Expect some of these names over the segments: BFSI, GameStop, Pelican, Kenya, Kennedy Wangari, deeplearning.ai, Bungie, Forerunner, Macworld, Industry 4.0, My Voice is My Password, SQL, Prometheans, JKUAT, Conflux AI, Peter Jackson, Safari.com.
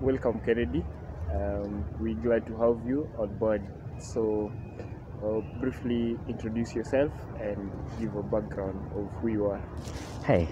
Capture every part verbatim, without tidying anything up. welcome, Kennedy. Um, we're glad to have you on board. So, uh, briefly introduce yourself and give a background of who you are. Hey,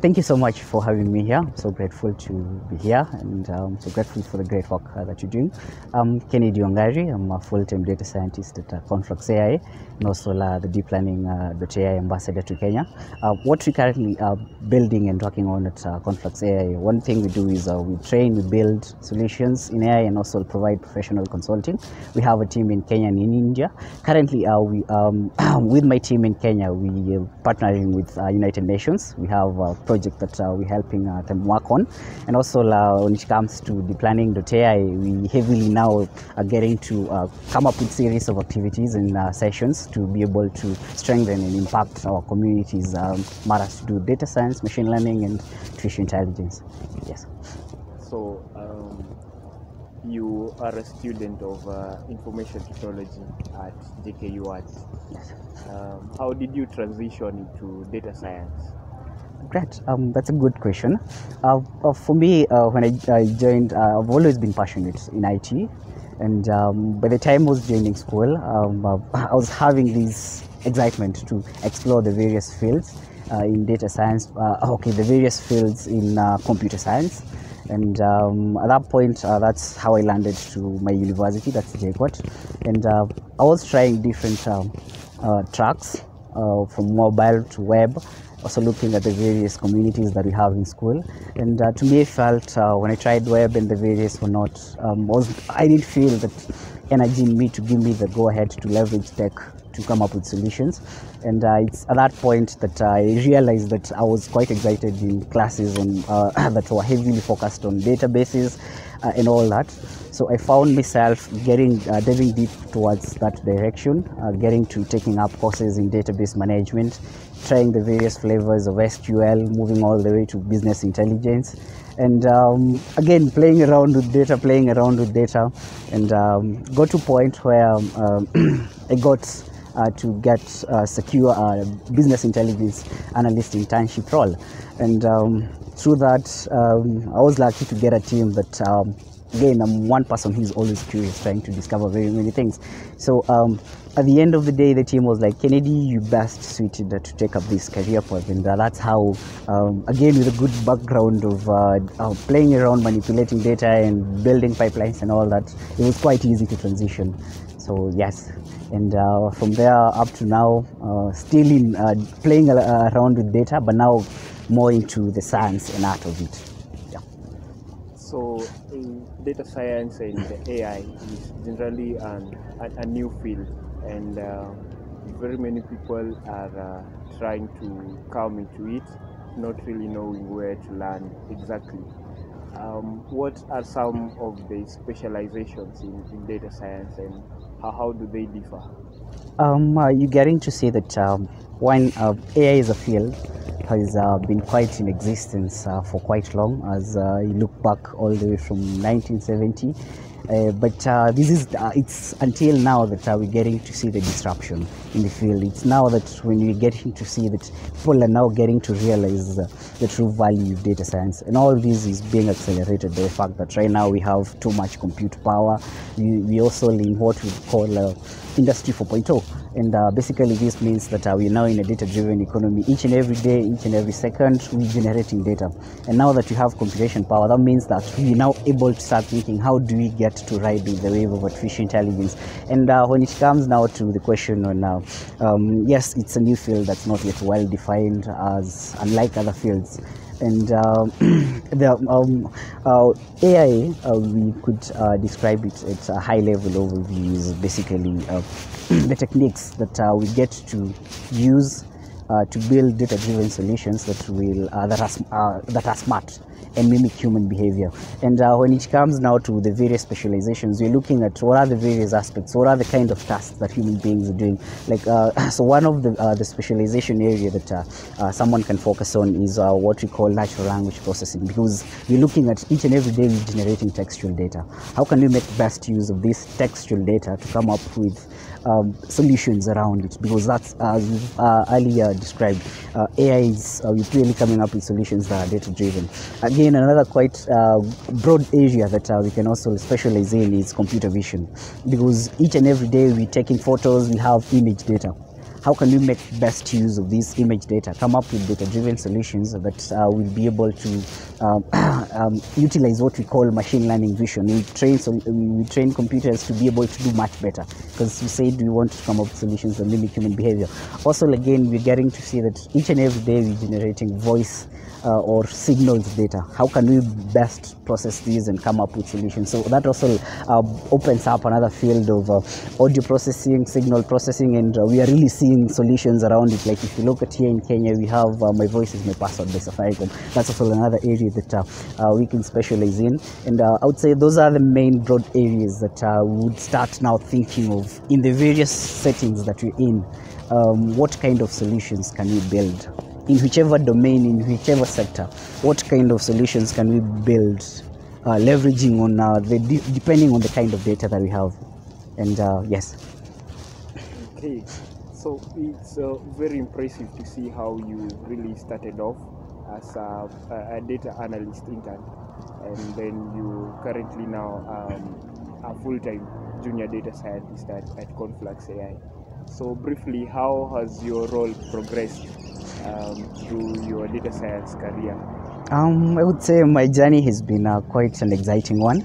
thank you so much for having me here. I'm so grateful to be here, and I'm so grateful for the great work uh, that you're doing. I'm Kennedy Wangari. I'm a full-time data scientist at uh, Conflux A I, and also uh, the deep learning dot A I uh, ambassador to Kenya. Uh, what we're currently uh, building and working on at uh, Conflux A I, one thing we do is uh, we train, we build solutions in A I, and also provide professional consulting. We have a team in Kenya and in India. Currently, uh, we, um, with my team in Kenya, we are uh, partnering with uh, United Nations. We have a project that uh, we're helping uh, them work on. And also, uh, when it comes to deep learning dot A I, we heavily now are getting to uh, come up with series of activities and uh, sessions to be able to strengthen and impact our communities, um, matters to do data science, machine learning, and artificial intelligence. Yes. So, um you are a student of uh, information technology at J K U A T. Yes. Um, how did you transition into data science? Great. Um, that's a good question. Uh, uh, for me, uh, when I, I joined, uh, I've always been passionate in I T. And um, by the time I was joining school, um, uh, I was having this excitement to explore the various fields uh, in data science, uh, okay, the various fields in uh, computer science. And um, at that point, uh, that's how I landed to my university, that's J K U A T. And uh, I was trying different um, uh, tracks, uh, from mobile to web, also looking at the various communities that we have in school. And uh, to me, I felt uh, when I tried web and the various were not, um, I, was, I didn't feel that energy in me to give me the go-ahead to leverage tech to come up with solutions. And uh, it's at that point that I realized that I was quite excited in classes on, uh, that were heavily focused on databases uh, and all that. So I found myself getting uh, diving deep towards that direction, uh, getting to taking up courses in database management, trying the various flavors of S Q L, moving all the way to business intelligence. And um, again, playing around with data, playing around with data, and um, got to a point where um, I got Uh, to get uh, secure uh, business intelligence analyst internship role. And um, through that, um, I was lucky to get a team that, um, again, I'm one person who's always curious, trying to discover very many things. So um, at the end of the day, the team was like, Kennedy, you best suited to take up this career path. And uh, that's how, um, again, with a good background of uh, uh, playing around, manipulating data and building pipelines and all that, it was quite easy to transition. So yes, and uh, from there up to now, uh, still in uh, playing around with data, but now more into the science and art of it. Yeah. So in data science and A I is generally an, a, a new field, and uh, very many people are uh, trying to come into it, not really knowing where to learn exactly. Um, what are some of the specializations in, in data science, and how, how do they differ? Um, uh, you're getting to see that um, one, uh, A I is a field has uh, been quite in existence uh, for quite long, as uh, you look back all the way from nineteen seventy. Uh, but uh, this is uh, it's until now that uh, we're getting to see the disruption in the field. It's now that when we're getting to see that people are now getting to realize uh, the true value of data science, and all this is being accelerated by the fact that right now we have too much compute power. We, we also in what we call uh, Industry four point oh, and uh, basically this means that uh, we're now in a data-driven economy. Each and every day, each and every second, we're generating data. And now that we have computation power, that means that we're now able to start thinking, how do we get to ride with the wave of artificial intelligence? And uh, when it comes now to the question on, uh, um, yes, it's a new field that's not yet well-defined, as unlike other fields. And uh, the um, uh, A I, uh, we could uh, describe it at a high level overview is basically uh, the techniques that uh, we get to use uh, to build data-driven solutions that will uh, that are uh, that are smart and mimic human behavior. And uh, when it comes now to the various specializations, we're looking at what are the various aspects, what are the kind of tasks that human beings are doing. Like, uh, so one of the uh, the specialization area that uh, uh, someone can focus on is uh, what we call natural language processing, because we're looking at each and every day we're generating textual data. How can we make best use of this textual data to come up with um, solutions around it, because that's, as we've uh, earlier described, uh, A I is uh, really coming up with solutions that are data driven. Again, another quite uh, broad area that uh, we can also specialize in is computer vision, because each and every day we're taking photos, we have image data. How can we make best use of this image data? Come up with data-driven solutions that uh, will be able to um, um, utilize what we call machine learning vision. We train, so we train computers to be able to do much better, because we said we want to come up with solutions that mimic human behavior. Also, again, we're getting to see that each and every day we're generating voice uh, or signals data. How can we best process these and come up with solutions? So that also uh, opens up another field of uh, audio processing, signal processing, and uh, we are really seeing solutions around it. Like if you look at here in Kenya, we have uh, My Voice is My Password by Safari dot com. That's also another area that uh, uh, we can specialize in. And uh, I would say those are the main broad areas that uh, we would start now thinking of in the various settings that we're in. Um, what kind of solutions can we build? In whichever domain, in whichever sector, what kind of solutions can we build, uh, leveraging on uh, the de depending on the kind of data that we have. And uh, yes. Okay. So it's uh, very impressive to see how you really started off as a, a data analyst intern, and then you currently now um, a full-time junior data scientist at, at Conflux A I. So briefly, how has your role progressed um, through your data science career? Um, I would say my journey has been uh, quite an exciting one.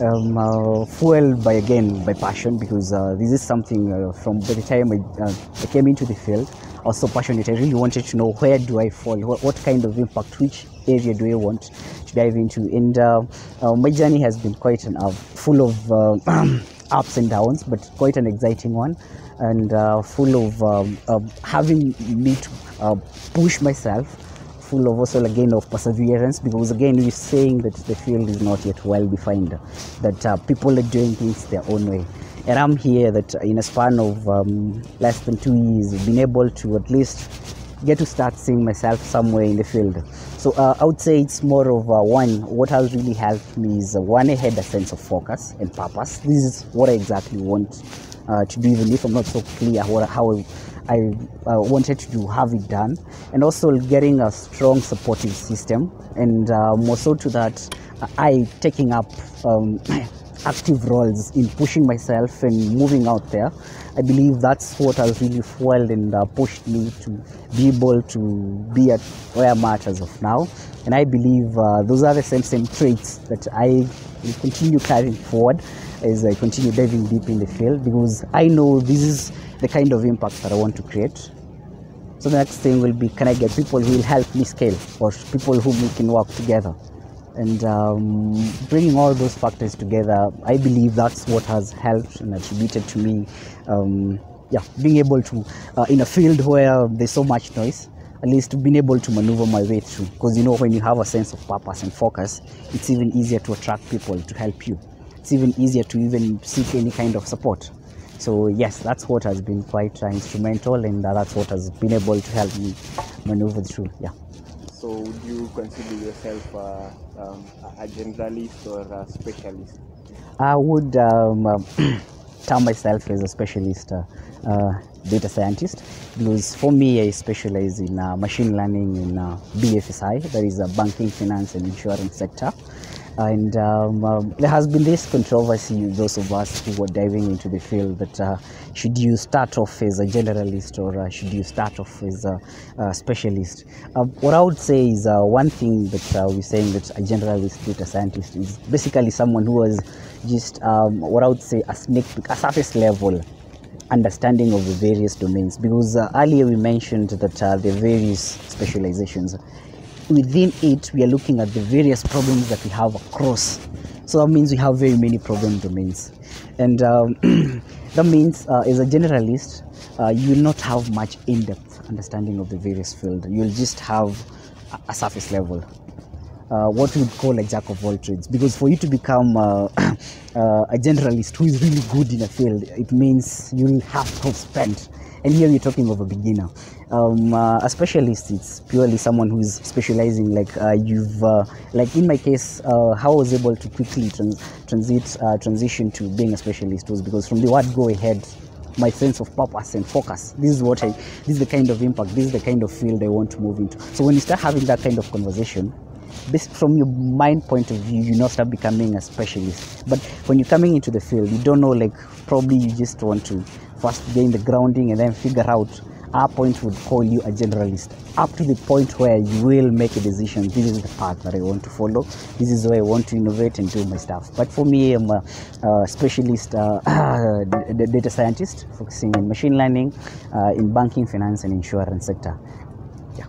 Um, uh, fueled by again by passion, because uh, this is something uh, from the time I, uh, I came into the field, I was so passionate. I really wanted to know, where do I fall, what, what kind of impact, which area do I want to dive into. And uh, uh, my journey has been quite an, uh, full of uh, ups and downs, but quite an exciting one, and uh, full of um, uh, having me to uh, push myself, full of also again of perseverance, because again we're saying that the field is not yet well defined, that uh, people are doing things their own way. And I'm here that in a span of um, less than two years I've been able to at least get to start seeing myself somewhere in the field. So uh, I would say it's more of uh, one, what has really helped me is uh, one, I had a sense of focus and purpose. This is what I exactly want uh, to do, even if I'm not so clear what, how I I uh, wanted to have it done. And also getting a strong supportive system, and uh, more so to that, uh, I taking up um, active roles in pushing myself and moving out there. I believe that's what has really fueled and uh, pushed me to be able to be at where I'm at as of now. And I believe uh, those are the same same traits that I will continue carrying forward as I continue diving deep in the field, because I know this is the kind of impact that I want to create. So the next thing will be, can I get people who will help me scale, or people whom we can work together? And um, bringing all those factors together, I believe that's what has helped and attributed to me, um, yeah, being able to, uh, in a field where there's so much noise, at least being able to maneuver my way through. Because you know, when you have a sense of purpose and focus, it's even easier to attract people to help you. It's even easier to even seek any kind of support. So yes, that's what has been quite uh, instrumental, and uh, that's what has been able to help me maneuver through. Yeah. So would you consider yourself uh, um, a generalist or a specialist? I would um, uh, term myself as a specialist uh, uh, data scientist, because for me I specialize in uh, machine learning in uh, B F S I, that is a banking, finance and insurance sector. And um, um, there has been this controversy with those of us who were diving into the field that uh, should you start off as a generalist or uh, should you start off as a, a specialist. Uh, what I would say is uh, one thing that uh, we're saying that a generalist data scientist is basically someone who has just um, what I would say a sneak peek, a surface level understanding of the various domains, because uh, earlier we mentioned that uh, the various specializations. Within it, we are looking at the various problems that we have across. So that means we have very many problem domains. And um, that means uh, as a generalist, uh, you will not have much in-depth understanding of the various field. You'll just have a, a surface level. Uh, what we would call a jack of all trades, because for you to become uh, a generalist who is really good in a field, it means you'll have to have spent. And here we're talking of a beginner. Um, uh, a specialist, it's purely someone who's specializing, like uh, you've, uh, like in my case, uh, how I was able to quickly trans transit, uh, transition to being a specialist was because from the word go ahead, my sense of purpose and focus. This is what I, this is the kind of impact, this is the kind of field I want to move into. So when you start having that kind of conversation, this, from your mind point of view, you now start becoming a specialist. But when you're coming into the field, you don't know, like, probably you just want to first gain the grounding and then figure out. Our point would call you a generalist, up to the point where you will make a decision. This is the path that I want to follow. This is where I want to innovate and do my stuff. But for me, I'm a, a specialist uh, data scientist, focusing in machine learning, uh, in banking, finance, and insurance sector. Yeah.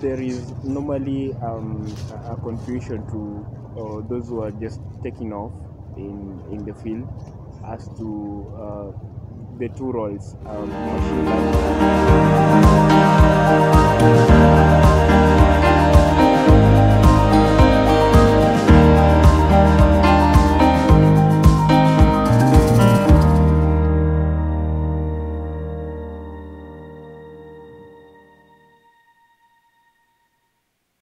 There is normally um, a confusion to uh, those who are just taking off in in the field as to. Uh, the two roles um, machine learning